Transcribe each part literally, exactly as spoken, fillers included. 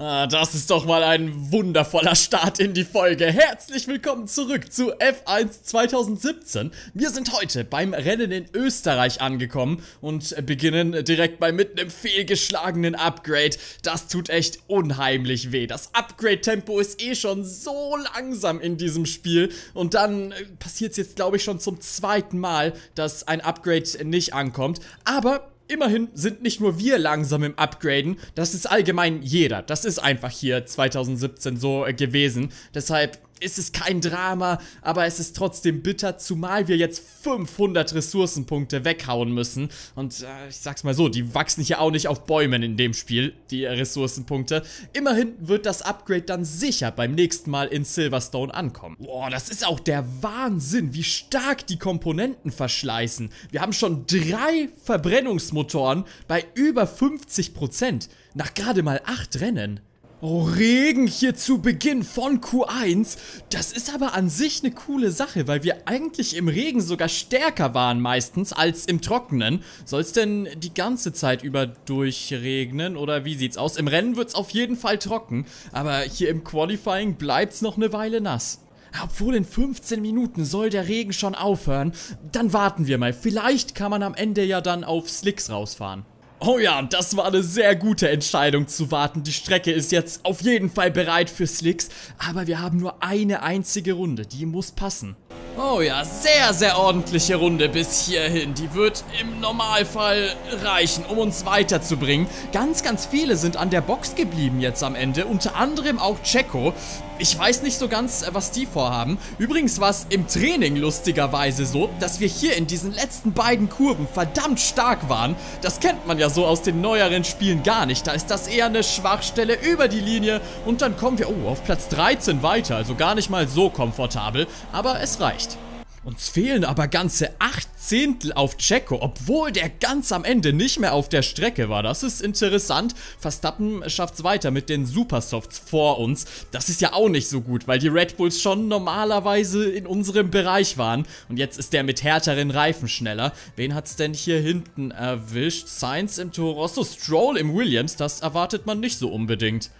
Ah, das ist doch mal ein wundervoller Start in die Folge. Herzlich willkommen zurück zu F eins zwanzig siebzehn. Wir sind heute beim Rennen in Österreich angekommen und beginnen direkt bei mit einem fehlgeschlagenen Upgrade. Das tut echt unheimlich weh. Das Upgrade-Tempo ist eh schon so langsam in diesem Spiel. Und dann passiert es jetzt, glaube ich, schon zum zweiten Mal, dass ein Upgrade nicht ankommt. Aber immerhin sind nicht nur wir langsam im Upgraden, das ist allgemein jeder. Das ist einfach hier zwanzig siebzehn so gewesen. Deshalb ist es kein Drama, aber es ist trotzdem bitter, zumal wir jetzt fünfhundert Ressourcenpunkte weghauen müssen. Und äh, ich sag's mal so, die wachsen hier auch nicht auf Bäumen in dem Spiel, die Ressourcenpunkte. Immerhin wird das Upgrade dann sicher beim nächsten Mal in Silverstone ankommen. Boah, das ist auch der Wahnsinn, wie stark die Komponenten verschleißen. Wir haben schon drei Verbrennungsmotoren bei über fünfzig Prozent nach gerade mal acht Rennen. Oh, Regen hier zu Beginn von Q eins. Das ist aber an sich eine coole Sache, weil wir eigentlich im Regen sogar stärker waren meistens als im Trockenen. Soll es denn die ganze Zeit über durchregnen oder wie sieht's aus? Im Rennen wird's auf jeden Fall trocken, aber hier im Qualifying bleibt's noch eine Weile nass. Obwohl in fünfzehn Minuten soll der Regen schon aufhören. Dann warten wir mal. Vielleicht kann man am Ende ja dann auf Slicks rausfahren. Oh ja, das war eine sehr gute Entscheidung zu warten. Die Strecke ist jetzt auf jeden Fall bereit für Slicks, aber wir haben nur eine einzige Runde, die muss passen. Oh ja, sehr, sehr ordentliche Runde bis hierhin. Die wird im Normalfall reichen, um uns weiterzubringen. Ganz, ganz viele sind an der Box geblieben jetzt am Ende, unter anderem auch Checo. Ich weiß nicht so ganz, was die vorhaben. Übrigens war es im Training lustigerweise so, dass wir hier in diesen letzten beiden Kurven verdammt stark waren. Das kennt man ja so aus den neueren Spielen gar nicht. Da ist das eher eine Schwachstelle über die Linie und dann kommen wir, oh, auf Platz dreizehn weiter. Also gar nicht mal so komfortabel, aber es reicht. Uns fehlen aber ganze acht Zehntel auf Checo, obwohl der ganz am Ende nicht mehr auf der Strecke war. Das ist interessant. Verstappen schafft's weiter mit den Supersofts vor uns. Das ist ja auch nicht so gut, weil die Red Bulls schon normalerweise in unserem Bereich waren. Und jetzt ist der mit härteren Reifen schneller. Wen hat's denn hier hinten erwischt? Sainz im Toro Rosso, Stroll im Williams. Das erwartet man nicht so unbedingt.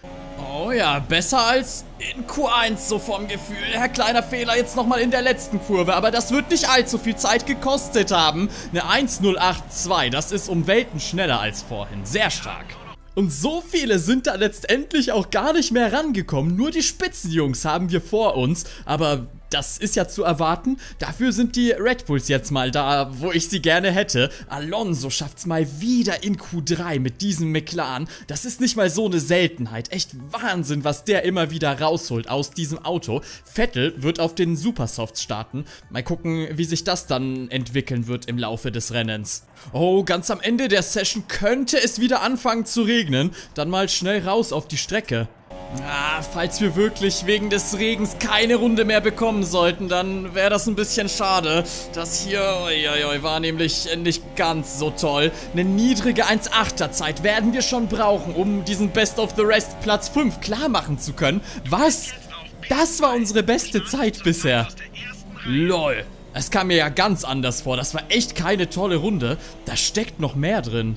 Oh ja, besser als in Q eins so vom Gefühl. Herr kleiner Fehler jetzt nochmal in der letzten Kurve, aber das wird nicht allzu viel Zeit gekostet haben. Eine eins null acht zwei, das ist um Welten schneller als vorhin, sehr stark. Und so viele sind da letztendlich auch gar nicht mehr rangekommen, nur die Spitzenjungs haben wir vor uns, aber das ist ja zu erwarten. Dafür sind die Red Bulls jetzt mal da, wo ich sie gerne hätte. Alonso schafft's mal wieder in Q drei mit diesem McLaren. Das ist nicht mal so eine Seltenheit. Echt Wahnsinn, was der immer wieder rausholt aus diesem Auto. Vettel wird auf den Supersofts starten. Mal gucken, wie sich das dann entwickeln wird im Laufe des Rennens. Oh, ganz am Ende der Session könnte es wieder anfangen zu regnen. Dann mal schnell raus auf die Strecke. Ah, falls wir wirklich wegen des Regens keine Runde mehr bekommen sollten, dann wäre das ein bisschen schade. Das hier, oi, oi, oi, war nämlich nicht ganz so toll. Eine niedrige eins achter Zeit werden wir schon brauchen, um diesen Best of the Rest Platz fünf klar machen zu können. Was? Das war unsere beste Zeit bisher. Lol, es kam mir ja ganz anders vor. Das war echt keine tolle Runde. Da steckt noch mehr drin.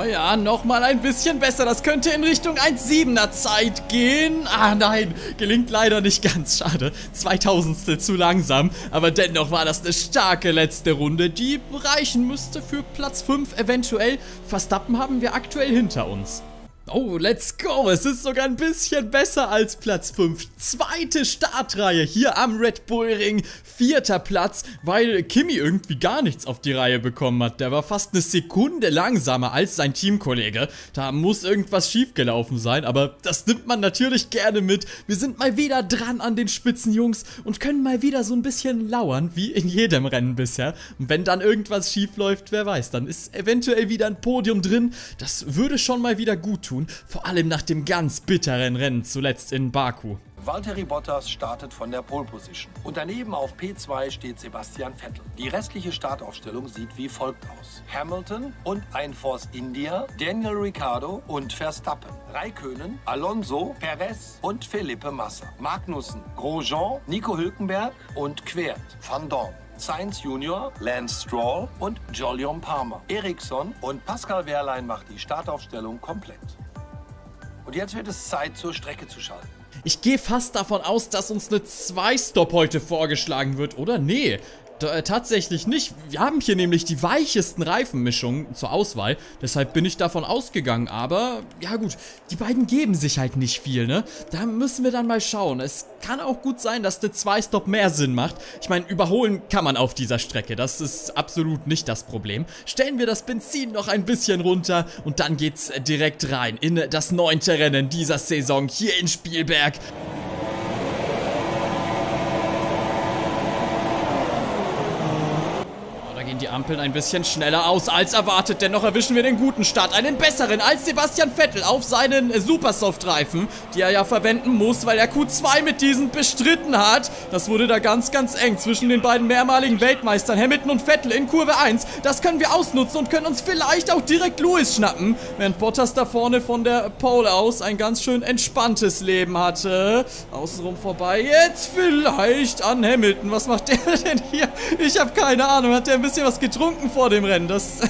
Oh ja, nochmal ein bisschen besser. Das könnte in Richtung eins Komma siebener Zeit gehen. Ah nein, gelingt leider nicht ganz. Schade, zweitausendstel zu langsam. Aber dennoch war das eine starke letzte Runde, die reichen müsste für Platz fünf eventuell. Verstappen haben wir aktuell hinter uns. Oh, let's go. Es ist sogar ein bisschen besser als Platz fünf. Zweite Startreihe hier am Red Bull Ring. Vierter Platz, weil Kimi irgendwie gar nichts auf die Reihe bekommen hat. Der war fast eine Sekunde langsamer als sein Teamkollege. Da muss irgendwas schiefgelaufen sein, aber das nimmt man natürlich gerne mit. Wir sind mal wieder dran an den Spitzenjungs und können mal wieder so ein bisschen lauern, wie in jedem Rennen bisher. Und wenn dann irgendwas schief läuft, wer weiß, dann ist eventuell wieder ein Podium drin. Das würde schon mal wieder gut tun. Vor allem nach dem ganz bitteren Rennen zuletzt in Baku. Valtteri Bottas startet von der Pole Position und daneben auf P zwei steht Sebastian Vettel. Die restliche Startaufstellung sieht wie folgt aus. Hamilton und ein Force India, Daniel Ricciardo und Verstappen, Räikkönen, Alonso, Perez und Felipe Massa, Magnussen, Grosjean, Nico Hülkenberg und Quert, Vandoorne, Sainz Junior, Lance Stroll und Jolyon Palmer, Ericsson und Pascal Wehrlein macht die Startaufstellung komplett. Und jetzt wird es Zeit, zur Strecke zu schalten. Ich gehe fast davon aus, dass uns eine Zwei-Stop heute vorgeschlagen wird, oder? Nee, tatsächlich nicht. Wir haben hier nämlich die weichesten Reifenmischungen zur Auswahl. Deshalb bin ich davon ausgegangen. Aber, ja gut, die beiden geben sich halt nicht viel, ne? Da müssen wir dann mal schauen. Es kann auch gut sein, dass der Zwei-Stop mehr Sinn macht. Ich meine, überholen kann man auf dieser Strecke. Das ist absolut nicht das Problem. Stellen wir das Benzin noch ein bisschen runter und dann geht's direkt rein in das neunte Rennen dieser Saison hier in Spielberg. Die Ampeln ein bisschen schneller aus als erwartet, dennoch erwischen wir den guten Start, einen besseren als Sebastian Vettel auf seinen Supersoft-Reifen, die er ja verwenden muss, weil er Q zwei mit diesen bestritten hat. Das wurde da ganz, ganz eng zwischen den beiden mehrmaligen Weltmeistern Hamilton und Vettel in Kurve eins. Das können wir ausnutzen und können uns vielleicht auch direkt Lewis schnappen, während Bottas da vorne von der Pole aus ein ganz schön entspanntes Leben hatte. Außenrum vorbei, jetzt vielleicht an Hamilton. Was macht der denn hier? Ich habe keine Ahnung, hat der ein bisschen was getrunken vor dem Rennen, das,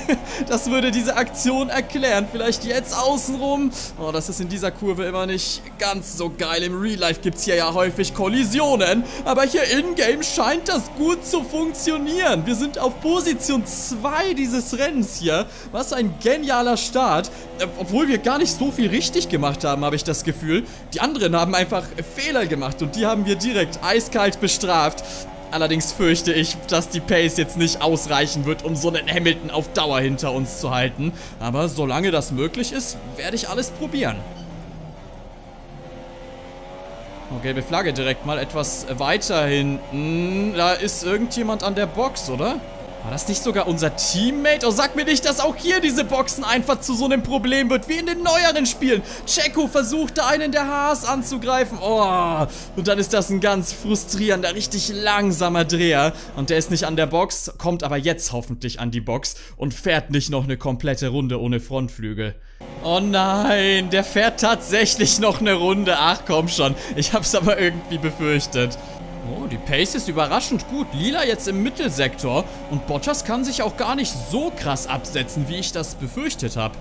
das würde diese Aktion erklären, vielleicht jetzt außenrum. Oh, das ist in dieser Kurve immer nicht ganz so geil, im Real Life gibt es hier ja häufig Kollisionen, aber hier in-game scheint das gut zu funktionieren. Wir sind auf Position zwei dieses Rennens hier, was ein genialer Start, obwohl wir gar nicht so viel richtig gemacht haben, habe ich das Gefühl. Die anderen haben einfach Fehler gemacht und die haben wir direkt eiskalt bestraft. Allerdings fürchte ich, dass die Pace jetzt nicht ausreichen wird, um so einen Hamilton auf Dauer hinter uns zu halten. Aber solange das möglich ist, werde ich alles probieren. Oh, gelbe Flagge direkt mal etwas weiter hinten. Da ist irgendjemand an der Box, oder? War das nicht sogar unser Teammate? Oh, sag mir nicht, dass auch hier diese Boxen einfach zu so einem Problem wird, wie in den neueren Spielen. Checo versucht da einen der Haas anzugreifen. Oh, und dann ist das ein ganz frustrierender, richtig langsamer Dreher. Und der ist nicht an der Box, kommt aber jetzt hoffentlich an die Box und fährt nicht noch eine komplette Runde ohne Frontflügel. Oh nein, der fährt tatsächlich noch eine Runde. Ach, komm schon. Ich hab's aber irgendwie befürchtet. Oh, die Pace ist überraschend gut. Lila jetzt im Mittelsektor. Und Bottas kann sich auch gar nicht so krass absetzen, wie ich das befürchtet habe.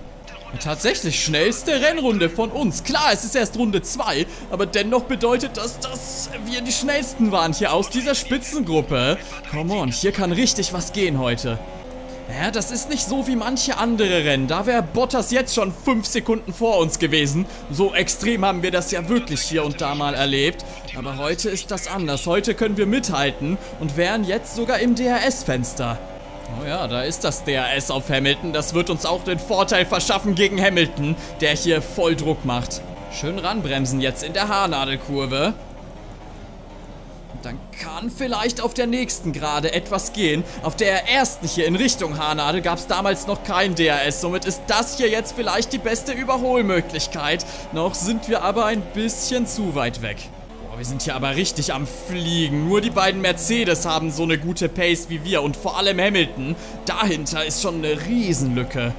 Tatsächlich schnellste Rennrunde von uns. Klar, es ist erst Runde zwei, aber dennoch bedeutet das, dass wir die schnellsten waren hier aus dieser Spitzengruppe. Come on, hier kann richtig was gehen heute. Ja, das ist nicht so wie manche andere Rennen. Da wäre Bottas jetzt schon fünf Sekunden vor uns gewesen. So extrem haben wir das ja wirklich hier und da mal erlebt. Aber heute ist das anders. Heute können wir mithalten und wären jetzt sogar im D R S-Fenster. Oh ja, da ist das D R S auf Hamilton. Das wird uns auch den Vorteil verschaffen gegen Hamilton, der hier voll Druck macht. Schön ranbremsen jetzt in der Haarnadelkurve. Dann kann vielleicht auf der nächsten Gerade etwas gehen. Auf der ersten hier in Richtung Haarnadel gab es damals noch kein D R S. Somit ist das hier jetzt vielleicht die beste Überholmöglichkeit. Noch sind wir aber ein bisschen zu weit weg. Boah, wir sind hier aber richtig am Fliegen. Nur die beiden Mercedes haben so eine gute Pace wie wir. Und vor allem Hamilton. Dahinter ist schon eine Riesenlücke.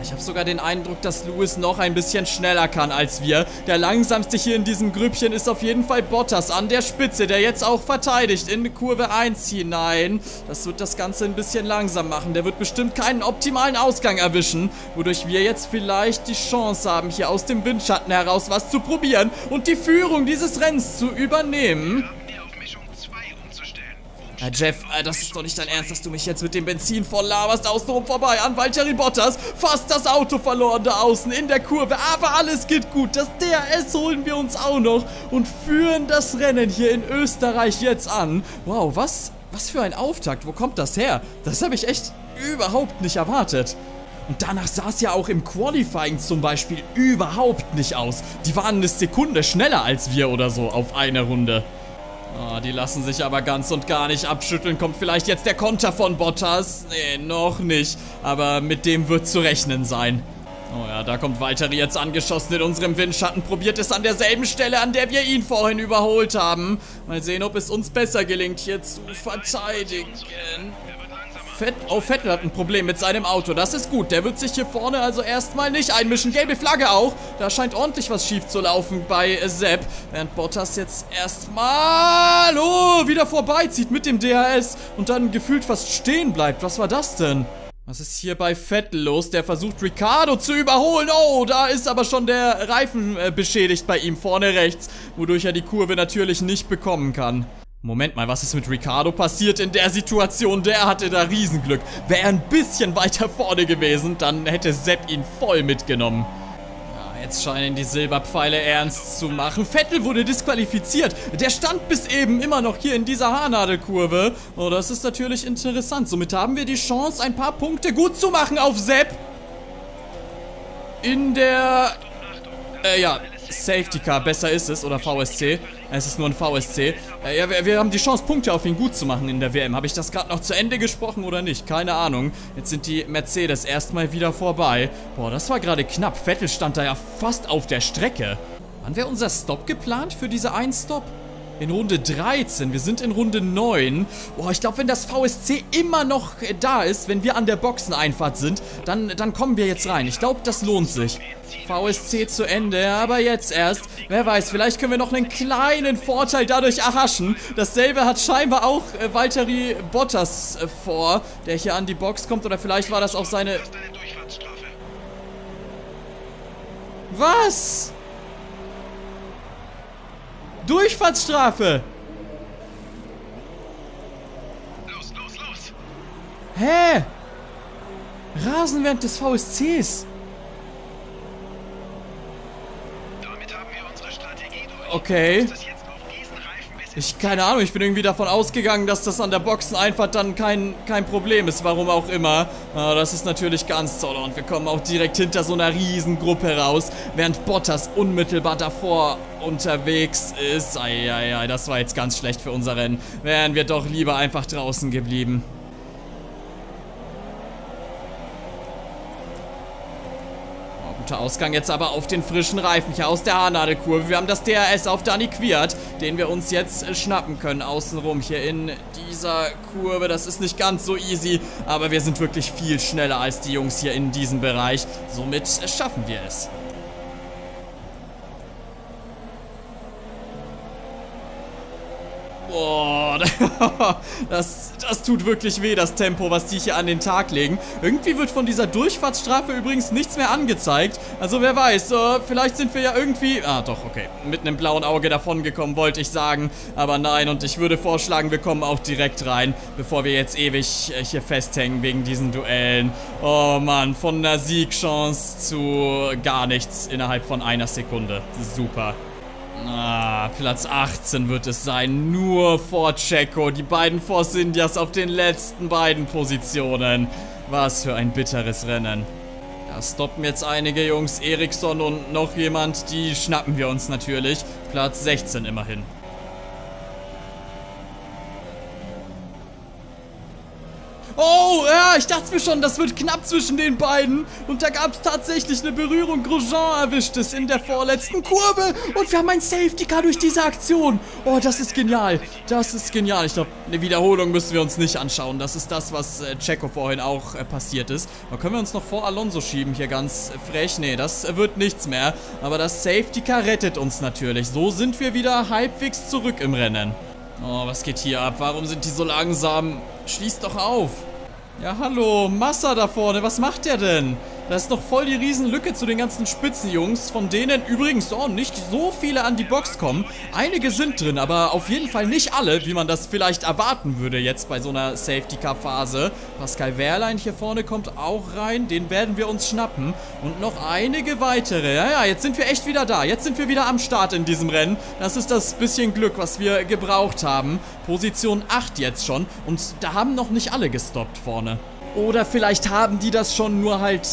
Ich habe sogar den Eindruck, dass Lewis noch ein bisschen schneller kann als wir. Der langsamste hier in diesem Grüppchen ist auf jeden Fall Bottas an der Spitze, der jetzt auch verteidigt in Kurve eins hinein. Das wird das Ganze ein bisschen langsam machen. Der wird bestimmt keinen optimalen Ausgang erwischen, wodurch wir jetzt vielleicht die Chance haben, hier aus dem Windschatten heraus was zu probieren und die Führung dieses Rennens zu übernehmen. Herr Jeff, das ist doch nicht dein Ernst, dass du mich jetzt mit dem Benzin voll laberst. Außenrum vorbei an Valtteri Bottas. Fast das Auto verloren da außen in der Kurve. Aber alles geht gut. Das D R S holen wir uns auch noch und führen das Rennen hier in Österreich jetzt an. Wow, was, was für ein Auftakt. Wo kommt das her? Das habe ich echt überhaupt nicht erwartet. Und danach sah es ja auch im Qualifying zum Beispiel überhaupt nicht aus. Die waren eine Sekunde schneller als wir oder so auf einer Runde. Oh, die lassen sich aber ganz und gar nicht abschütteln. Kommt vielleicht jetzt der Konter von Bottas? Nee, noch nicht. Aber mit dem wird zu rechnen sein. Oh ja, da kommt Valtteri jetzt angeschossen in unserem Windschatten. Probiert es an derselben Stelle, an der wir ihn vorhin überholt haben. Mal sehen, ob es uns besser gelingt, hier zu verteidigen. Oh, Vettel hat ein Problem mit seinem Auto. Das ist gut. Der wird sich hier vorne also erstmal nicht einmischen. Gelbe Flagge auch. Da scheint ordentlich was schief zu laufen bei Sepp. Während Bottas jetzt erstmal oh, wieder vorbeizieht mit dem D H S und dann gefühlt fast stehen bleibt. Was war das denn? Was ist hier bei Vettel los? Der versucht Ricciardo zu überholen. Oh, da ist aber schon der Reifen äh, beschädigt bei ihm vorne rechts, wodurch er die Kurve natürlich nicht bekommen kann. Moment mal, was ist mit Ricciardo passiert in der Situation? Der hatte da Riesenglück. Wäre ein bisschen weiter vorne gewesen, dann hätte Sepp ihn voll mitgenommen. Ja, jetzt scheinen die Silberpfeile ernst zu machen. Vettel wurde disqualifiziert. Der stand bis eben immer noch hier in dieser Haarnadelkurve. Oh, das ist natürlich interessant. Somit haben wir die Chance, ein paar Punkte gut zu machen auf Sepp. In der... Äh, ja... Safety Car, besser ist es, oder V S C. Es ist nur ein V S C. Äh, ja, wir, wir haben die Chance, Punkte auf ihn gut zu machen in der W M. Habe ich das gerade noch zu Ende gesprochen oder nicht? Keine Ahnung. Jetzt sind die Mercedes erstmal wieder vorbei. Boah, das war gerade knapp. Vettel stand da ja fast auf der Strecke. Wann wäre unser Stopp geplant für diese einen Stopp? In Runde dreizehn. Wir sind in Runde neun. Boah, ich glaube, wenn das V S C immer noch da ist, wenn wir an der Boxeneinfahrt sind, dann, dann kommen wir jetzt rein. Ich glaube, das lohnt sich. V S C zu Ende, aber jetzt erst. Wer weiß, vielleicht können wir noch einen kleinen Vorteil dadurch erhaschen. Dasselbe hat scheinbar auch äh, Valtteri Bottas äh, vor, der hier an die Box kommt. Oder vielleicht war das auch seine... Was? Durchfahrtsstrafe! Los, los, los! Hä? Rasen während des V S Cs? Damit haben wir unsere Strategie durch. Okay. Ich, keine Ahnung, ich bin irgendwie davon ausgegangen, dass das an der Boxeneinfahrt dann kein, kein Problem ist, warum auch immer. Aber das ist natürlich ganz toll und wir kommen auch direkt hinter so einer Riesengruppe raus, während Bottas unmittelbar davor unterwegs ist. Eieiei, das war jetzt ganz schlecht für unser Rennen. Wären wir doch lieber einfach draußen geblieben. Ausgang jetzt aber auf den frischen Reifen hier aus der Haarnadelkurve. Wir haben das D R S auf Dani Kwiat, den wir uns jetzt schnappen können außenrum hier in dieser Kurve. Das ist nicht ganz so easy, aber wir sind wirklich viel schneller als die Jungs hier in diesem Bereich. Somit schaffen wir es. Boah, das, das tut wirklich weh, das Tempo, was die hier an den Tag legen. Irgendwie wird von dieser Durchfahrtsstrafe übrigens nichts mehr angezeigt. Also wer weiß, vielleicht sind wir ja irgendwie... Ah doch, okay, mit einem blauen Auge davongekommen, wollte ich sagen. Aber nein, und ich würde vorschlagen, wir kommen auch direkt rein, bevor wir jetzt ewig hier festhängen wegen diesen Duellen. Oh Mann, von einer Siegchance zu gar nichts innerhalb von einer Sekunde. Super. Ah, Platz achtzehn wird es sein, nur vor Checo, die beiden Force Indias auf den letzten beiden Positionen. Was für ein bitteres Rennen. Da stoppen jetzt einige Jungs, Ericsson und noch jemand, die schnappen wir uns natürlich. Platz sechzehn immerhin. Oh, ja, ich dachte mir schon, das wird knapp zwischen den beiden. Und da gab es tatsächlich eine Berührung. Grosjean erwischt es in der vorletzten Kurve. Und wir haben ein Safety Car durch diese Aktion. Oh, das ist genial. Das ist genial. Ich glaube, eine Wiederholung müssen wir uns nicht anschauen. Das ist das, was äh, Checo vorhin auch äh, passiert ist. Da können wir uns noch vor Alonso schieben hier ganz frech. Nee, das wird nichts mehr. Aber das Safety Car rettet uns natürlich. So sind wir wieder halbwegs zurück im Rennen. Oh, was geht hier ab? Warum sind die so langsam? Schließt doch auf. Ja, hallo, Massa da vorne, was macht der denn? Da ist doch voll die Riesenlücke zu den ganzen Spitzenjungs, von denen übrigens auch nicht so viele an die Box kommen. Einige sind drin, aber auf jeden Fall nicht alle, wie man das vielleicht erwarten würde jetzt bei so einer Safety-Car-Phase. Pascal Wehrlein hier vorne kommt auch rein, den werden wir uns schnappen. Und noch einige weitere. Ja, ja, jetzt sind wir echt wieder da. Jetzt sind wir wieder am Start in diesem Rennen. Das ist das bisschen Glück, was wir gebraucht haben. Position acht jetzt schon. Und da haben noch nicht alle gestoppt vorne. Oder vielleicht haben die das schon nur halt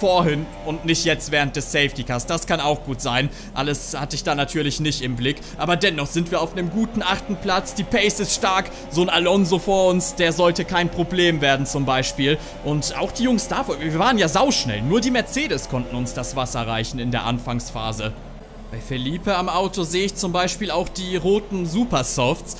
vorhin und nicht jetzt während des Safety Cars. Das kann auch gut sein. Alles hatte ich da natürlich nicht im Blick. Aber dennoch sind wir auf einem guten achten Platz. Die Pace ist stark. So ein Alonso vor uns, der sollte kein Problem werden zum Beispiel. Und auch die Jungs davor, wir waren ja sauschnell. Nur die Mercedes konnten uns das Wasser reichen in der Anfangsphase. Bei Felipe am Auto sehe ich zum Beispiel auch die roten Supersofts.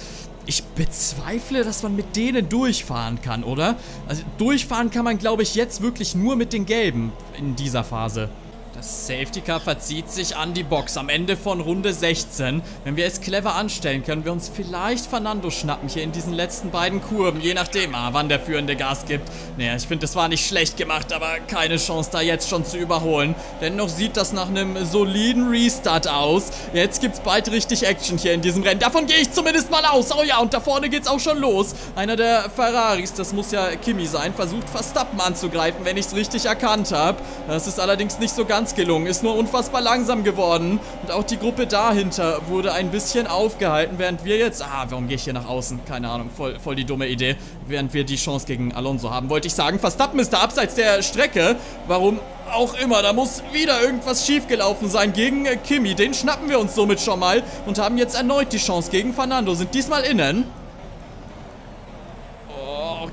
Ich bezweifle, dass man mit denen durchfahren kann, oder? Also durchfahren kann man, glaube ich, jetzt wirklich nur mit den Gelben in dieser Phase. Das Safety Car verzieht sich an die Box am Ende von Runde sechzehn. Wenn wir es clever anstellen, können wir uns vielleicht Fernando schnappen hier in diesen letzten beiden Kurven. Je nachdem, ah, wann der Führende Gas gibt. Naja, ich finde, das war nicht schlecht gemacht, aber keine Chance da jetzt schon zu überholen. Dennoch sieht das nach einem soliden Restart aus. Jetzt gibt's bald richtig Action hier in diesem Rennen. Davon gehe ich zumindest mal aus. Oh ja, und da vorne geht's auch schon los. Einer der Ferraris, das muss ja Kimi sein, versucht Verstappen anzugreifen, wenn ich es richtig erkannt habe. Das ist allerdings nicht so ganz gelungen, ist nur unfassbar langsam geworden. Und auch die Gruppe dahinter wurde ein bisschen aufgehalten, während wir jetzt... Ah, warum gehe ich hier nach außen? Keine Ahnung, voll, voll die dumme Idee. Während wir die Chance gegen Alonso haben, wollte ich sagen. Verstappen ist da abseits der Strecke. Warum auch immer, da muss wieder irgendwas schiefgelaufen sein gegen Kimi. Den schnappen wir uns somit schon mal und haben jetzt erneut die Chance gegen Fernando. Sind diesmal innen.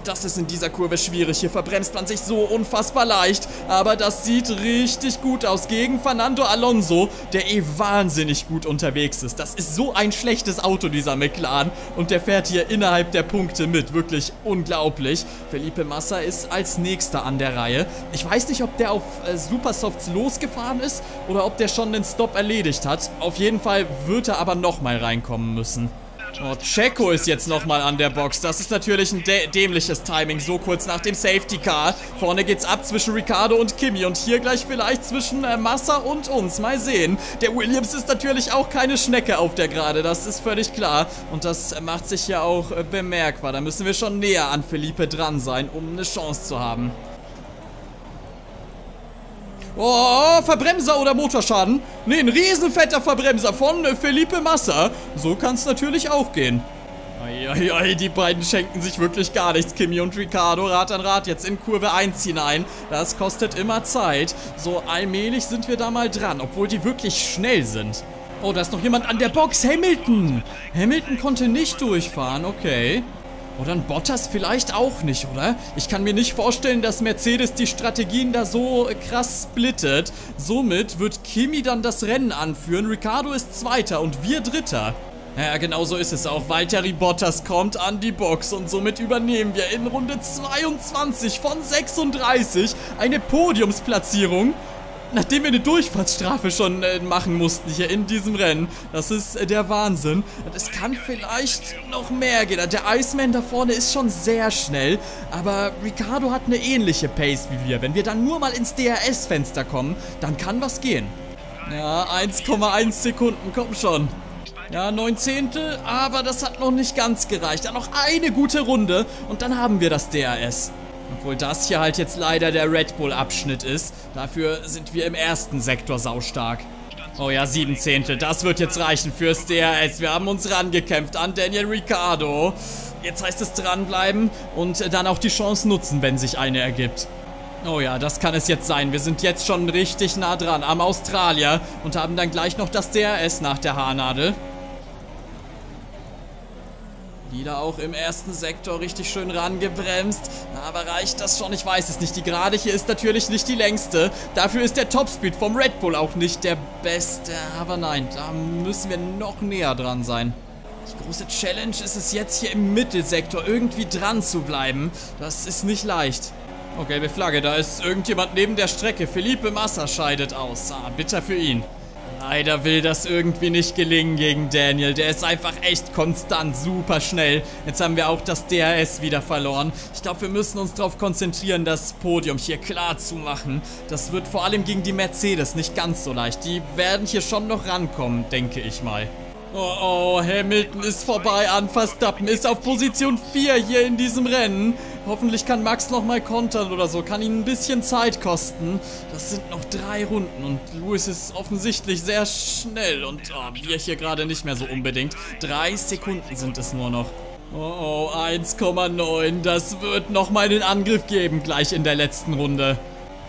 Das ist in dieser Kurve schwierig. Hier verbremst man sich so unfassbar leicht. Aber das sieht richtig gut aus gegen Fernando Alonso, der eh wahnsinnig gut unterwegs ist. Das ist so ein schlechtes Auto, dieser McLaren. Und der fährt hier innerhalb der Punkte mit. Wirklich unglaublich. Felipe Massa ist als nächster an der Reihe. Ich weiß nicht, ob der auf äh, Supersofts losgefahren ist oder ob der schon den Stop erledigt hat. Auf jeden Fall wird er aber nochmal reinkommen müssen. Oh, Checo ist jetzt nochmal an der Box. Das ist natürlich ein dä dämliches Timing, so kurz nach dem Safety Car. Vorne geht's ab zwischen Ricciardo und Kimi und hier gleich vielleicht zwischen äh, Massa und uns. Mal sehen. Der Williams ist natürlich auch keine Schnecke auf der Gerade, das ist völlig klar. Und das macht sich ja auch äh, bemerkbar. Da müssen wir schon näher an Felipe dran sein, um eine Chance zu haben. Oh, Verbremser oder Motorschaden? Ne, ein riesenfetter Verbremser von Felipe Massa. So kann es natürlich auch gehen. Eieiei, die beiden schenken sich wirklich gar nichts. Kimi und Ricciardo, Rad an Rad, jetzt in Kurve eins hinein. Das kostet immer Zeit. So allmählich sind wir da mal dran, obwohl die wirklich schnell sind. Oh, da ist noch jemand an der Box. Hamilton! Hamilton konnte nicht durchfahren, okay. Oder ein Bottas vielleicht auch nicht, oder? Ich kann mir nicht vorstellen, dass Mercedes die Strategien da so krass splittet. Somit wird Kimi dann das Rennen anführen. Ricciardo ist Zweiter und wir Dritter. Ja, genau so ist es auch. Valtteri Bottas kommt an die Box und somit übernehmen wir in Runde zweiundzwanzig von sechsunddreißig eine Podiumsplatzierung. Nachdem wir eine Durchfahrtsstrafe schon äh, machen mussten hier in diesem Rennen. Das ist äh, der Wahnsinn. Es kann vielleicht noch mehr gehen. Der Iceman da vorne ist schon sehr schnell. Aber Ricciardo hat eine ähnliche Pace wie wir. Wenn wir dann nur mal ins D R S-Fenster kommen, dann kann was gehen. Ja, eins Komma eins Sekunden. Komm schon. Ja, neunzehnte. Aber das hat noch nicht ganz gereicht. Dann noch eine gute Runde und dann haben wir das D R S. Obwohl das hier halt jetzt leider der Red Bull-Abschnitt ist. Dafür sind wir im ersten Sektor saustark. Oh ja, sieben Zehntel. Das wird jetzt reichen fürs D R S. Wir haben uns rangekämpft an Daniel Ricciardo. Jetzt heißt es dranbleiben und dann auch die Chance nutzen, wenn sich eine ergibt. Oh ja, das kann es jetzt sein. Wir sind jetzt schon richtig nah dran am Australier und haben dann gleich noch das D R S nach der Haarnadel. Wieder auch im ersten Sektor richtig schön rangebremst. Aber reicht das schon? Ich weiß es nicht. Die Gerade hier ist natürlich nicht die längste. Dafür ist der Topspeed vom Red Bull auch nicht der beste. Aber nein, da müssen wir noch näher dran sein. Die große Challenge ist es jetzt hier im Mittelsektor irgendwie dran zu bleiben. Das ist nicht leicht. Oh, gelbe Flagge, da ist irgendjemand neben der Strecke. Felipe Massa scheidet aus. Ah, bitter für ihn. Leider will das irgendwie nicht gelingen gegen Daniel. Der ist einfach echt konstant super schnell. Jetzt haben wir auch das D R S wieder verloren. Ich glaube, wir müssen uns darauf konzentrieren, das Podium hier klar zu machen. Das wird vor allem gegen die Mercedes nicht ganz so leicht. Die werden hier schon noch rankommen, denke ich mal. Oh, oh, Hamilton ist vorbei an Verstappen, ist auf Position vier hier in diesem Rennen. Hoffentlich kann Max nochmal kontern oder so, kann ihn ein bisschen Zeit kosten. Das sind noch drei Runden und Lewis ist offensichtlich sehr schnell und oh, wir hier gerade nicht mehr so unbedingt. Drei Sekunden sind es nur noch. Oh, oh, eins Komma neun, das wird nochmal den Angriff geben gleich in der letzten Runde.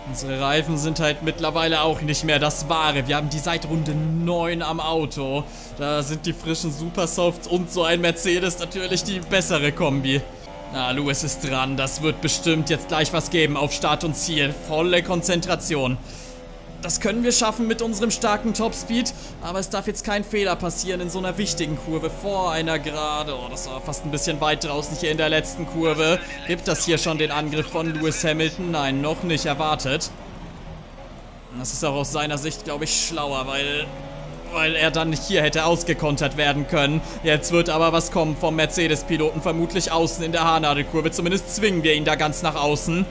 Unsere Reifen sind halt mittlerweile auch nicht mehr das Wahre. Wir haben die seit Runde neun am Auto. Da sind die frischen Supersofts und so ein Mercedes natürlich die bessere Kombi. Ah, Lewis ist dran. Das wird bestimmt jetzt gleich was geben auf Start und Ziel. Volle Konzentration. Das können wir schaffen mit unserem starken Topspeed. Aber es darf jetzt kein Fehler passieren in so einer wichtigen Kurve vor einer Gerade. Oh, das war fast ein bisschen weit draußen hier in der letzten Kurve. Gibt das hier schon den Angriff von Lewis Hamilton? Nein, noch nicht erwartet. Das ist auch aus seiner Sicht, glaube ich, schlauer, weil, weil er dann nicht hier hätte ausgekontert werden können. Jetzt wird aber was kommen vom Mercedes-Piloten. Vermutlich außen in der Haarnadelkurve. Zumindest zwingen wir ihn da ganz nach außen.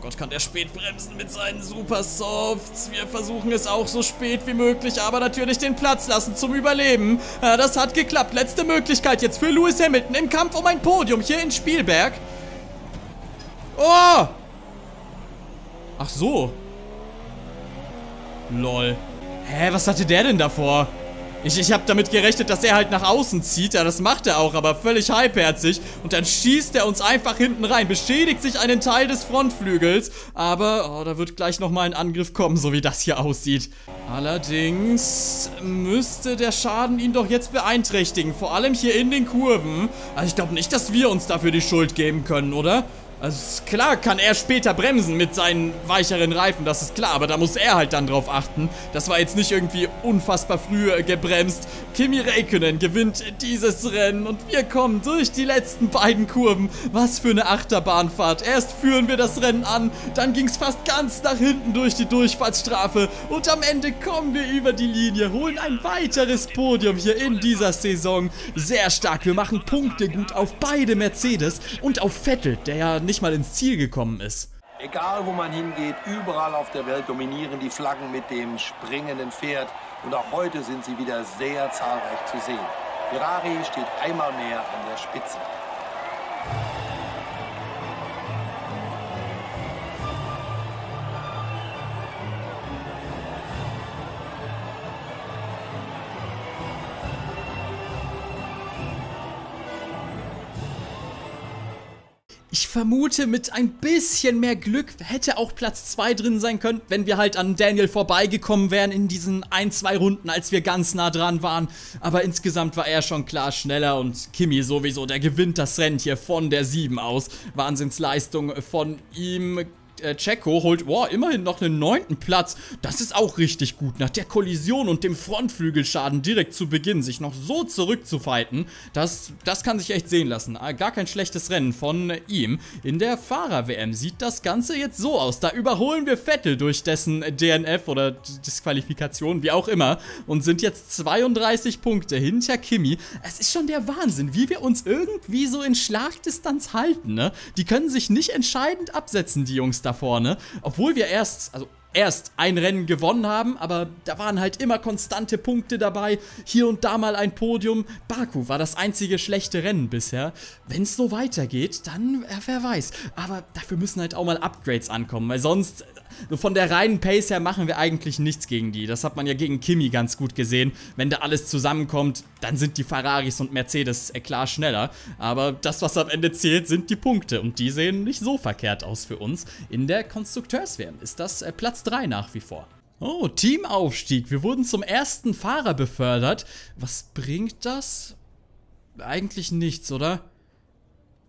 Gott, kann der spät bremsen mit seinen Supersofts. Wir versuchen es auch so spät wie möglich, aber natürlich den Platz lassen zum Überleben. Ja, das hat geklappt. Letzte Möglichkeit jetzt für Lewis Hamilton im Kampf um ein Podium hier in Spielberg. Oh! Ach so. Lol. Hä, was hatte der denn davor? Ich, ich habe damit gerechnet, dass er halt nach außen zieht. Ja, das macht er auch, aber völlig halbherzig. Und dann schießt er uns einfach hinten rein. Beschädigt sich einen Teil des Frontflügels. Aber, oh, da wird gleich nochmal ein Angriff kommen, so wie das hier aussieht. Allerdings müsste der Schaden ihn doch jetzt beeinträchtigen. Vor allem hier in den Kurven. Also ich glaube nicht, dass wir uns dafür die Schuld geben können, oder? Also klar kann er später bremsen mit seinen weicheren Reifen, das ist klar, aber da muss er halt dann drauf achten. Das war jetzt nicht irgendwie unfassbar früh gebremst. Kimi Räikkönen gewinnt dieses Rennen und wir kommen durch die letzten beiden Kurven. Was für eine Achterbahnfahrt. Erst führen wir das Rennen an, dann ging es fast ganz nach hinten durch die Durchfahrtsstrafe und am Ende kommen wir über die Linie, holen ein weiteres Podium hier in dieser Saison. Sehr stark, wir machen Punkte gut auf beide Mercedes und auf Vettel, der ja nicht mal ins Ziel gekommen ist. Egal wo man hingeht, überall auf der Welt dominieren die Flaggen mit dem springenden Pferd und auch heute sind sie wieder sehr zahlreich zu sehen. Ferrari steht einmal mehr an der Spitze. Ich vermute, mit ein bisschen mehr Glück hätte auch Platz zwei drin sein können, wenn wir halt an Daniel vorbeigekommen wären in diesen ein, zwei Runden, als wir ganz nah dran waren. Aber insgesamt war er schon klar schneller und Kimi sowieso, der gewinnt das Rennen hier von der sieben aus. Wahnsinnsleistung von ihm. Checo holt, wow, immerhin noch einen neunten Platz. Das ist auch richtig gut. Nach der Kollision und dem Frontflügelschaden direkt zu Beginn, sich noch so zurückzufighten, das, das kann sich echt sehen lassen. Gar kein schlechtes Rennen von ihm. In der Fahrer-W M sieht das Ganze jetzt so aus. Da überholen wir Vettel durch dessen D N F oder Disqualifikation, wie auch immer. Und sind jetzt zweiunddreißig Punkte hinter Kimi. Es ist schon der Wahnsinn, wie wir uns irgendwie so in Schlagdistanz halten, ne? Die können sich nicht entscheidend absetzen, die Jungs da vorne, obwohl wir erst, also erst ein Rennen gewonnen haben, aber da waren halt immer konstante Punkte dabei, hier und da mal ein Podium. Baku war das einzige schlechte Rennen bisher. Wenn es so weitergeht, dann, wer weiß, aber dafür müssen halt auch mal Upgrades ankommen, weil sonst, von der reinen Pace her machen wir eigentlich nichts gegen die. Das hat man ja gegen Kimi ganz gut gesehen. Wenn da alles zusammenkommt, dann sind die Ferraris und Mercedes klar schneller. Aber das, was am Ende zählt, sind die Punkte. Und die sehen nicht so verkehrt aus für uns. In der Konstrukteurs-W M ist das Platz drei nach wie vor. Oh, Teamaufstieg. Wir wurden zum ersten Fahrer befördert. Was bringt das? Eigentlich nichts, oder?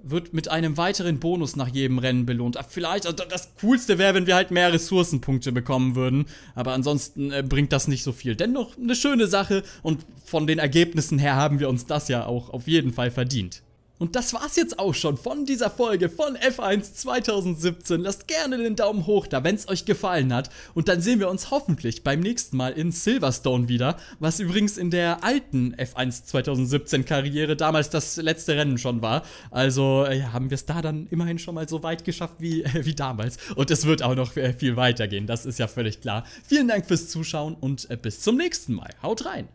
Wird mit einem weiteren Bonus nach jedem Rennen belohnt. Vielleicht, also das Coolste wäre, wenn wir halt mehr Ressourcenpunkte bekommen würden. Aber ansonsten äh, bringt das nicht so viel. Dennoch eine schöne Sache und von den Ergebnissen her haben wir uns das ja auch auf jeden Fall verdient. Und das war's jetzt auch schon von dieser Folge von F eins zwanzig siebzehn. Lasst gerne den Daumen hoch da, wenn's euch gefallen hat. Und dann sehen wir uns hoffentlich beim nächsten Mal in Silverstone wieder, was übrigens in der alten F eins zwanzig siebzehn Karriere damals das letzte Rennen schon war. Also ja, haben wir es da dann immerhin schon mal so weit geschafft wie, äh, wie damals. Und es wird auch noch viel weitergehen, das ist ja völlig klar. Vielen Dank fürs Zuschauen und äh, bis zum nächsten Mal. Haut rein!